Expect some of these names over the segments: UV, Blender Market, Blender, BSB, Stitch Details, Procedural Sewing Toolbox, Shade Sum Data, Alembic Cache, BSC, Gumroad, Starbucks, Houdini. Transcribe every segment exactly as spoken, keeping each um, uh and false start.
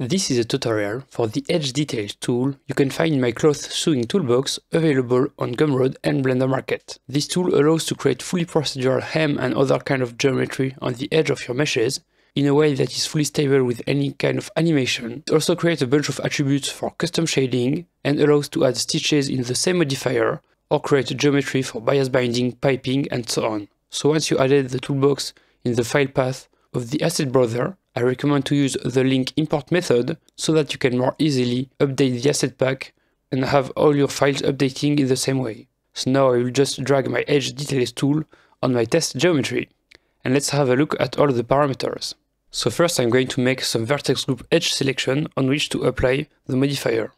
This is a tutorial for the Edge Details tool you can find in my Cloth Sewing Toolbox, available on Gumroad and Blender Market. This tool allows to create fully procedural hem and other kind of geometry on the edge of your meshes, in a way that is fully stable with any kind of animation. It also creates a bunch of attributes for custom shading, and allows to add stitches in the same modifier, or create geometry for bias binding, piping, and so on. So once you added the toolbox in the file path of the asset browser, I recommend to use the link import method so that you can more easily update the asset pack and have all your files updating in the same way. So now I will just drag my Edge Details tool on my test geometry, and let's have a look at all the parameters. So first I'm going to make some vertex group edge selection on which to apply the modifier.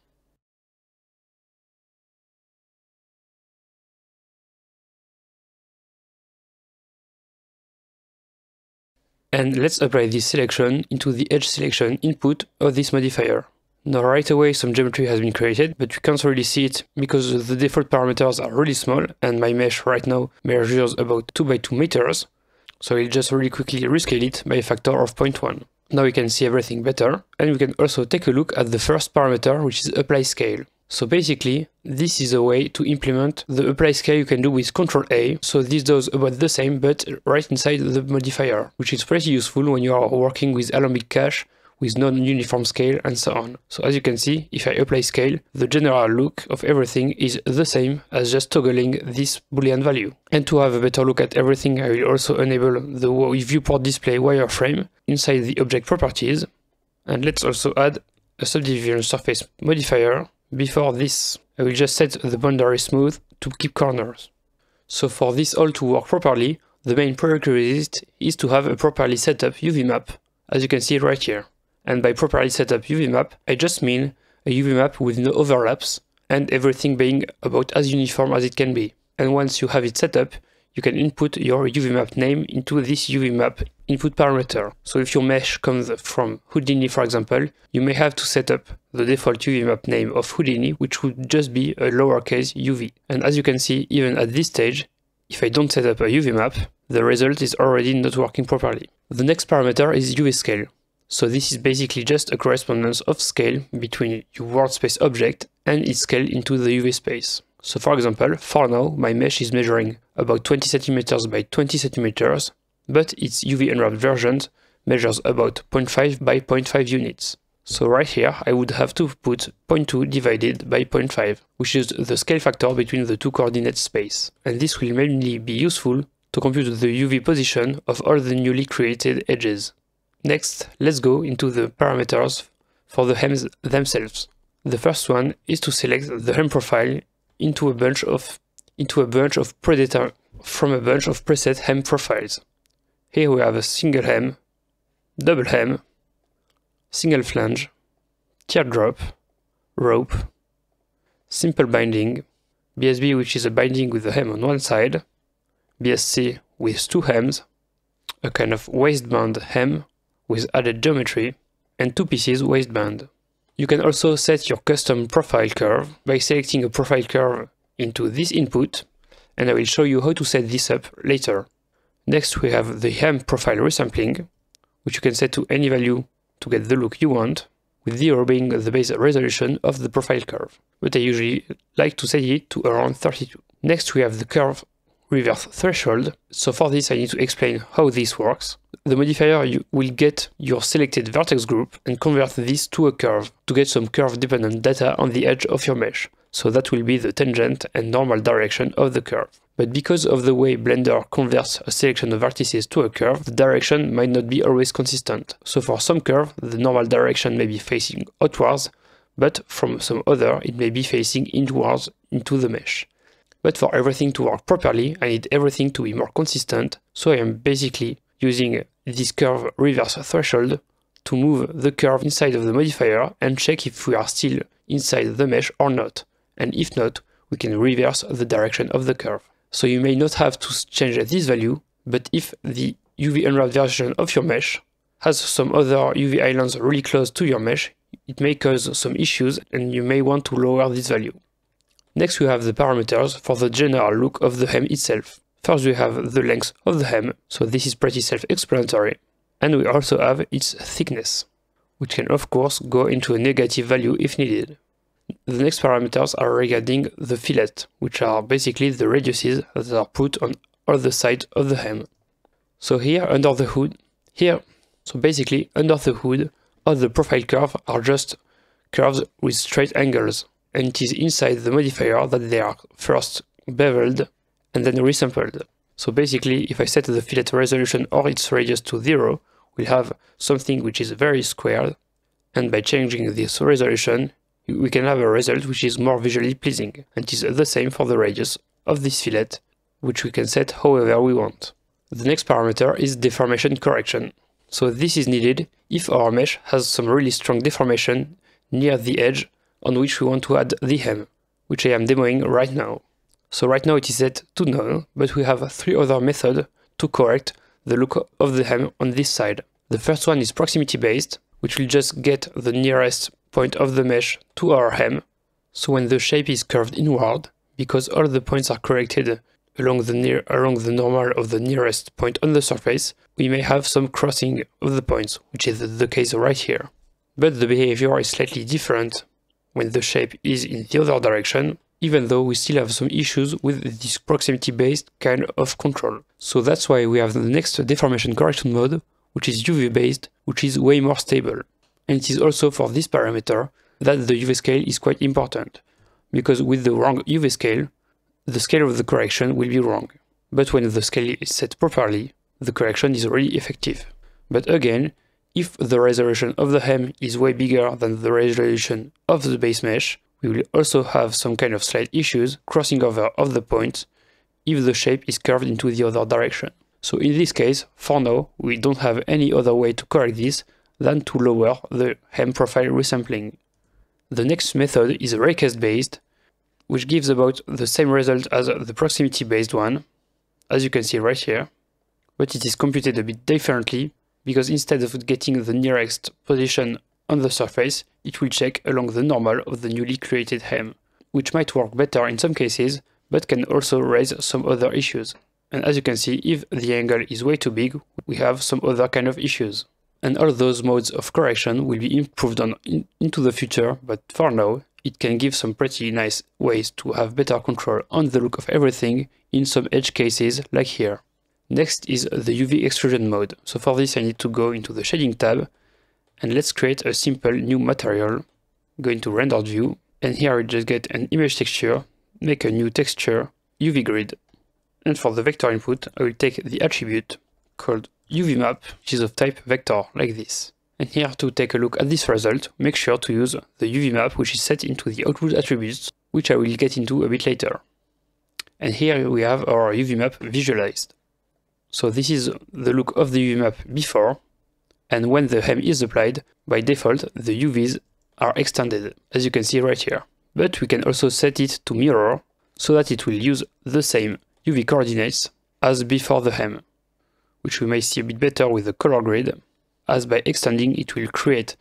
And let's apply this selection into the edge selection input of this modifier. Now right away some geometry has been created, but you can't really see it because the default parameters are really small and my mesh right now measures about two by two meters, so I'll just really quickly rescale it by a factor of zero point one. Now we can see everything better, and we can also take a look at the first parameter, which is apply scale. So basically, this is a way to implement the apply scale you can do with control A, so this does about the same but right inside the modifier, which is pretty useful when you are working with Alembic Cache, with non-uniform scale and so on. So as you can see, if I apply scale, the general look of everything is the same as just toggling this boolean value. And to have a better look at everything, I will also enable the viewport display wireframe inside the object properties, and let's also add a subdivision surface modifier. Before this, I will just set the boundary smooth to keep corners. So for this all to work properly, the main prerequisite is to have a properly set up U V map, as you can see right here. And by properly set up U V map, I just mean a U V map with no overlaps, and everything being about as uniform as it can be. And once you have it set up, you can input your U V map name into this U V map input parameter. So if your mesh comes from Houdini, for example, you may have to set up the default U V map name of Houdini, which would just be a lowercase u v. And as you can see, even at this stage, if I don't set up a U V map, the result is already not working properly. The next parameter is U V scale. So this is basically just a correspondence of scale between your workspace object and its scale into the U V space. So for example, for now, my mesh is measuring about twenty centimeters by twenty centimeters, but its U V unwrapped version measures about zero point five by zero point five units. So right here, I would have to put zero point two divided by zero point five, which is the scale factor between the two coordinate space. And this will mainly be useful to compute the U V position of all the newly created edges. Next, let's go into the parameters for the hems themselves. The first one is to select the hem profile into a bunch of into a bunch of predetermined from a bunch of preset hem profiles. Here we have a single hem, double hem, single flange, teardrop, rope, simple binding, B S B, which is a binding with a hem on one side, B S C with two hems, a kind of waistband hem with added geometry, and two pieces waistband. You can also set your custom profile curve by selecting a profile curve into this input, and I will show you how to set this up later. Next we have the hem profile resampling, which you can set to any value to get the look you want, with zero being the base resolution of the profile curve, but I usually like to set it to around thirty-two. Next we have the curve reverse threshold, so for this I need to explain how this works. The modifier you will get your selected vertex group and convert this to a curve to get some curve dependent data on the edge of your mesh, so that will be the tangent and normal direction of the curve. But because of the way Blender converts a selection of vertices to a curve, the direction might not be always consistent. So for some curve, the normal direction may be facing outwards, but from some other it may be facing inwards into the mesh. But for everything to work properly, I need everything to be more consistent, so I am basically using this curve reverse threshold to move the curve inside of the modifier and check if we are still inside the mesh or not, and if not, we can reverse the direction of the curve. So you may not have to change this value, but if the U V unwrapped version of your mesh has some other U V islands really close to your mesh, it may cause some issues and you may want to lower this value. Next we have the parameters for the general look of the hem itself. First we have the length of the hem, so this is pretty self-explanatory, and we also have its thickness. which can of course go into a negative value if needed. The next parameters are regarding the fillet, which are basically the radiuses that are put on all the sides of the hem. So here under the hood, here, so basically under the hood, all the profile curves are just curves with straight angles, and it is inside the modifier that they are first beveled and then resampled. So basically, if I set the fillet resolution or its radius to zero, we'll have something which is very squared, and by changing this resolution, we can have a result which is more visually pleasing, and it is the same for the radius of this fillet, which we can set however we want. The next parameter is deformation correction. So this is needed if our mesh has some really strong deformation near the edge on which we want to add the hem, which I am demoing right now. So right now it is set to none, but we have three other methods to correct the look of the hem on this side. The first one is proximity based, which will just get the nearest point of the mesh to our hem, so when the shape is curved inward, because all the points are corrected along the, near, along the normal of the nearest point on the surface, we may have some crossing of the points, which is the case right here. But the behavior is slightly different when the shape is in the other direction, even though we still have some issues with this proximity-based kind of control. So that's why we have the next deformation correction mode, which is U V-based, which is way more stable. And it is also for this parameter that the U V scale is quite important, because with the wrong U V scale, the scale of the correction will be wrong. But when the scale is set properly, the correction is really effective. But again, if the resolution of the hem is way bigger than the resolution of the base mesh, we will also have some kind of slight issues crossing over of the points if the shape is curved into the other direction. So in this case, for now, we don't have any other way to correct this than to lower the hem profile resampling. The next method is raycast based, which gives about the same result as the proximity based one, as you can see right here, but it is computed a bit differently, because instead of getting the nearest position on the surface, it will check along the normal of the newly created hem, which might work better in some cases, but can also raise some other issues. And as you can see, if the angle is way too big, we have some other kind of issues. And all those modes of correction will be improved on in, into the future, but for now, it can give some pretty nice ways to have better control on the look of everything in some edge cases like here. Next is the U V extrusion mode, so for this I need to go into the shading tab, and let's create a simple new material, go into render view, and here we just get an image texture, make a new texture, U V grid. And for the vector input, I will take the attribute called U V map, which is of type vector, like this. And here, to take a look at this result, make sure to use the U V map, which is set into the output attributes, which I will get into a bit later. And here we have our U V map visualized. So this is the look of the U V map before, and when the hem is applied, by default, the U Vs are extended, as you can see right here. But we can also set it to mirror, so that it will use the same U V coordinates as before the hem, which we may see a bit better with the color grid, as by extending it will create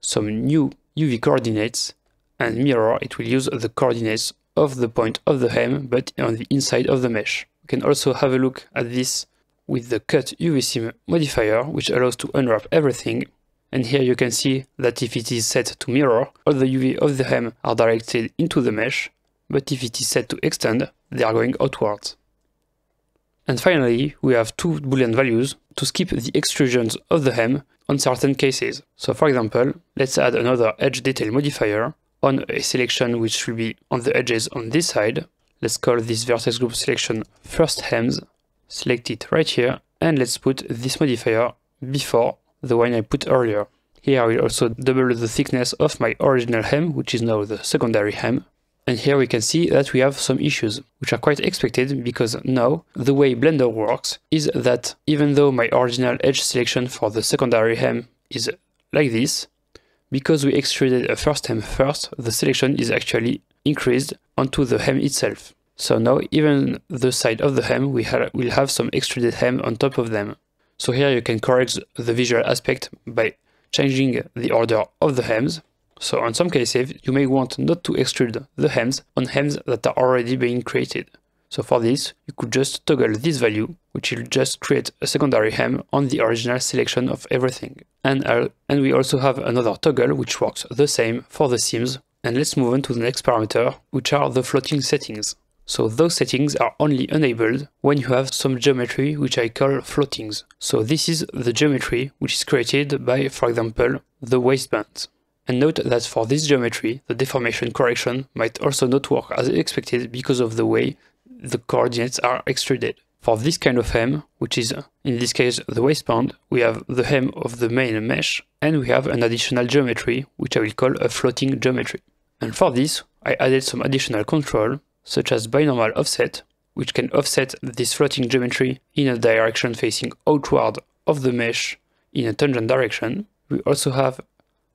some new U V coordinates, and mirror it will use the coordinates of the point of the hem, but on the inside of the mesh. We can also have a look at this with the cut U V C modifier, which allows to unwrap everything, and here you can see that if it is set to mirror, all the U V of the hem are directed into the mesh, but if it is set to extend, they are going outwards. And finally, we have two Boolean values to skip the extrusions of the hem on certain cases. So for example, let's add another edge detail modifier on a selection which will be on the edges on this side. Let's call this vertex group selection first hems, select it right here, and let's put this modifier before the one I put earlier. Here I will also double the thickness of my original hem, which is now the secondary hem. And here we can see that we have some issues, which are quite expected, because now the way Blender works is that even though my original edge selection for the secondary hem is like this, because we extruded a first hem first, the selection is actually increased onto the hem itself. So now even the side of the hem we ha will have some extruded hem on top of them. So here you can correct the visual aspect by changing the order of the hems. So in some cases, you may want not to extrude the hems on hems that are already being created. So for this, you could just toggle this value, which will just create a secondary hem on the original selection of everything. And, uh, and we also have another toggle which works the same for the seams. And let's move on to the next parameter, which are the floating settings. So those settings are only enabled when you have some geometry which I call floatings. So this is the geometry which is created by, for example, the waistband. And note that for this geometry, the deformation correction might also not work as expected because of the way the coordinates are extruded. For this kind of hem, which is in this case the waistband, we have the hem of the main mesh and we have an additional geometry which I will call a floating geometry. And for this, I added some additional control, such as binormal offset, which can offset this floating geometry in a direction facing outward of the mesh in a tangent direction. We also have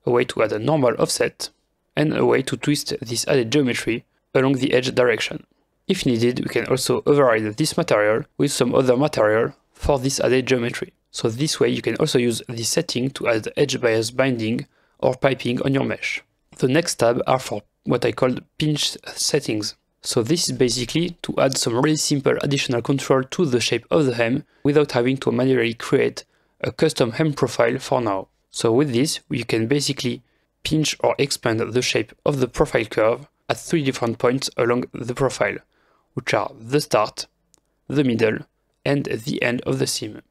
a way to add a normal offset and a way to twist this added geometry along the edge direction. If needed, we can also override this material with some other material for this added geometry. So this way you can also use this setting to add edge bias binding or piping on your mesh. The next tab are for what I called pinch settings. So this is basically to add some really simple additional control to the shape of the hem without having to manually create a custom hem profile for now. So with this, you can basically pinch or expand the shape of the profile curve at three different points along the profile, which are the start, the middle, and the end of the seam.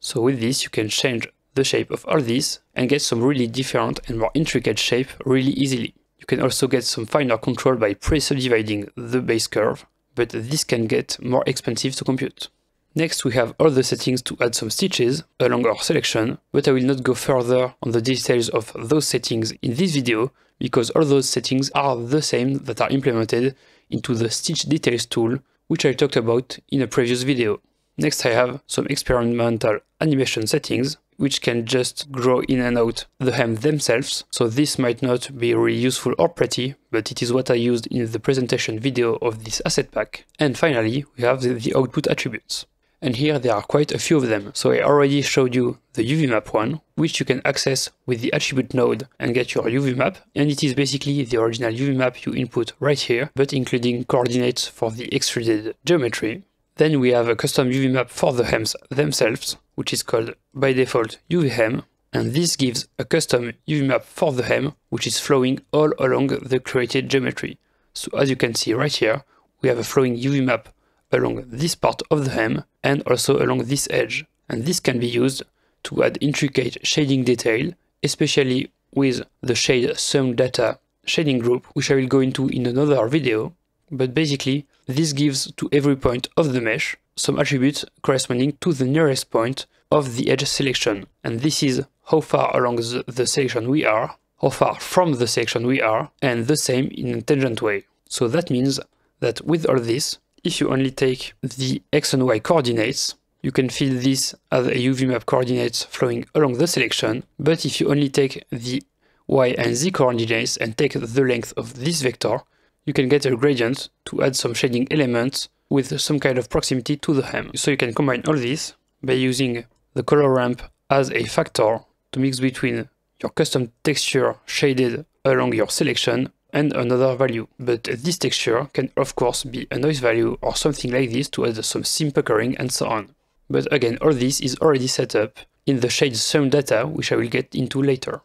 So with this, you can change the shape of all these and get some really different and more intricate shape really easily. You can also get some finer control by pre-subdividing the base curve, but this can get more expensive to compute. Next, we have all the settings to add some stitches along our selection, but I will not go further on the details of those settings in this video, because all those settings are the same that are implemented into the Stitch Details tool, which I talked about in a previous video. Next, I have some experimental animation settings, which can just grow in and out the hem themselves, so this might not be really useful or pretty, but it is what I used in the presentation video of this asset pack. And finally, we have the, the output attributes. And here there are quite a few of them, so I already showed you the U V map one, which you can access with the attribute node and get your U V map, and it is basically the original U V map you input right here, but including coordinates for the extruded geometry. Then we have a custom U V map for the hems themselves, which is called by default U V hem, and this gives a custom U V map for the hem, which is flowing all along the created geometry. So as you can see right here, we have a flowing U V map along this part of the hem and also along this edge. And this can be used to add intricate shading detail, especially with the Shade Sum Data shading group, which I will go into in another video. But basically, this gives to every point of the mesh some attributes corresponding to the nearest point of the edge selection. And this is how far along the selection we are, how far from the selection we are, and the same in a tangent way. So that means that with all this, if you only take the X and Y coordinates, you can fill this as a U V map coordinates flowing along the selection. But if you only take the Y and Z coordinates and take the length of this vector, you can get a gradient to add some shading elements with some kind of proximity to the hem. So you can combine all this by using the color ramp as a factor to mix between your custom texture shaded along your selection and another value, but this texture can of course be a noise value or something like this to add some seam puckering and so on. But again, all this is already set up in the Shade Sum Data, which I will get into later.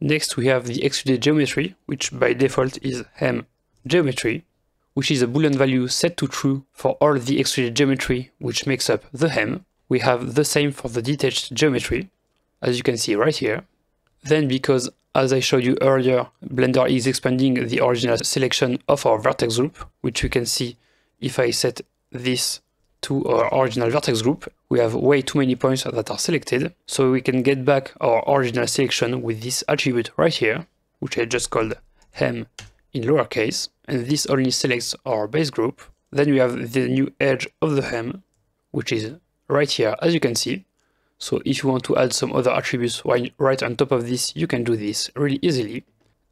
Next we have the extruded geometry, which by default is hem geometry, which is a boolean value set to true for all the extruded geometry which makes up the hem. We have the same for the detached geometry, as you can see right here. Then because, as I showed you earlier, Blender is expanding the original selection of our vertex group, which we can see if I set this to our original vertex group, we have way too many points that are selected, so we can get back our original selection with this attribute right here, which I just called hem in lowercase, and this only selects our base group. Then we have the new edge of the hem, which is right here, as you can see. So if you want to add some other attributes right on top of this, you can do this really easily.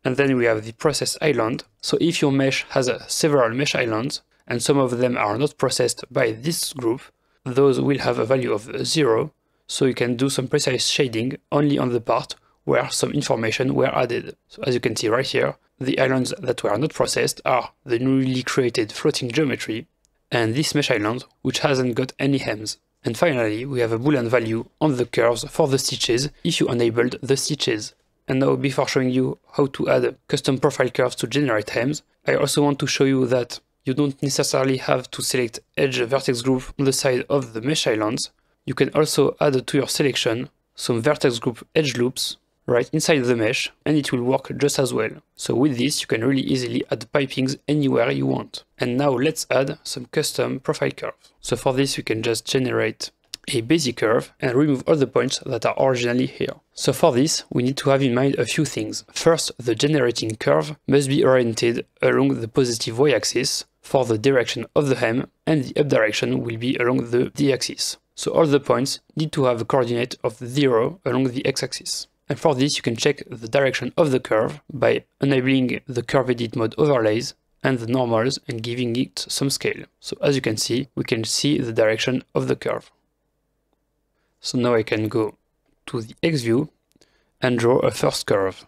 And then we have the process island. So if your mesh has several mesh islands, and some of them are not processed by this group, those will have a value of zero. So you can do some precise shading only on the part where some information were added. So as you can see right here, the islands that were not processed are the newly created floating geometry, and this mesh island, which hasn't got any hems. And finally, we have a boolean value on the curves for the stitches if you enabled the stitches. And now, before showing you how to add custom profile curves to generate hems, I also want to show you that you don't necessarily have to select edge vertex group on the side of the mesh islands. You can also add to your selection some vertex group edge loops right inside the mesh, and it will work just as well. So with this, you can really easily add pipings anywhere you want. And now let's add some custom profile curves. So for this, you can just generate a basic curve and remove all the points that are originally here. So for this, we need to have in mind a few things. First, the generating curve must be oriented along the positive y-axis for the direction of the hem, and the up direction will be along the d-axis. So all the points need to have a coordinate of zero along the x-axis. And for this, you can check the direction of the curve by enabling the curve edit mode overlays and the normals and giving it some scale. So as you can see, we can see the direction of the curve. So now I can go to the X view and draw a first curve.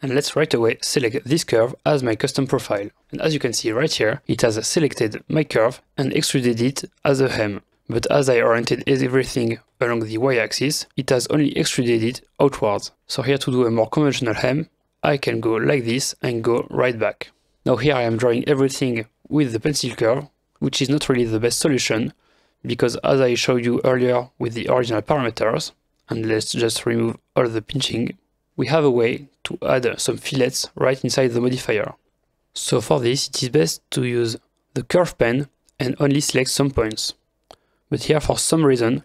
And let's right away select this curve as my custom profile. And as you can see right here, it has selected my curve and extruded it as a hem. But as I oriented everything along the y-axis, it has only extruded it outwards. So here to do a more conventional hem, I can go like this and go right back. Now here I am drawing everything with the pencil curve, which is not really the best solution, because as I showed you earlier with the original parameters, and let's just remove all the pinching, we have a way to add some fillets right inside the modifier. So for this, it is best to use the curve pen and only select some points. But here, for some reason,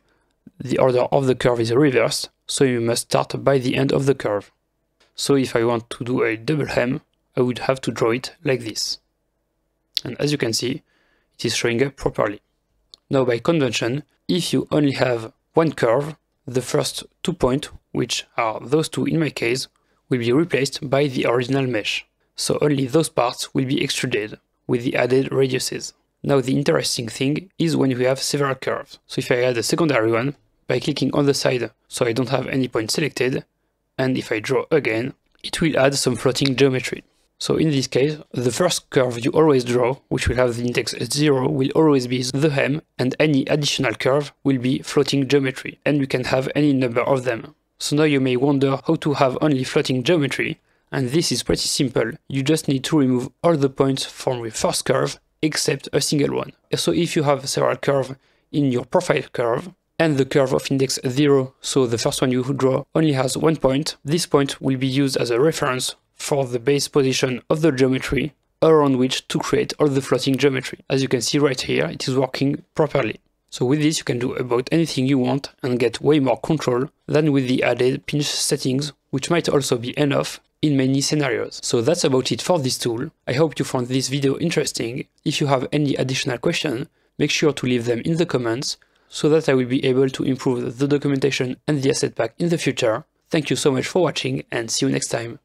the order of the curve is reversed, so you must start by the end of the curve. So if I want to do a double hem, I would have to draw it like this. And as you can see, it is showing up properly. Now by convention, if you only have one curve, the first two points, which are those two in my case, will be replaced by the original mesh. So only those parts will be extruded with the added radiuses. Now the interesting thing is when we have several curves. So if I add a secondary one, by clicking on the side so I don't have any point selected, and if I draw again, it will add some floating geometry. So in this case, the first curve you always draw, which will have the index at zero, will always be the hem, and any additional curve will be floating geometry, and you can have any number of them. So now you may wonder how to have only floating geometry, and this is pretty simple. You just need to remove all the points from your first curve, except a single one. So if you have several curves in your profile curve, and the curve of index zero, so the first one you draw, only has one point, this point will be used as a reference for the base position of the geometry around which to create all the floating geometry. As you can see right here, it is working properly. So with this, you can do about anything you want and get way more control than with the added pinch settings, which might also be enough in many scenarios. So that's about it for this tool. I hope you found this video interesting. If you have any additional questions, make sure to leave them in the comments so that I will be able to improve the documentation and the asset pack in the future. Thank you so much for watching, and see you next time.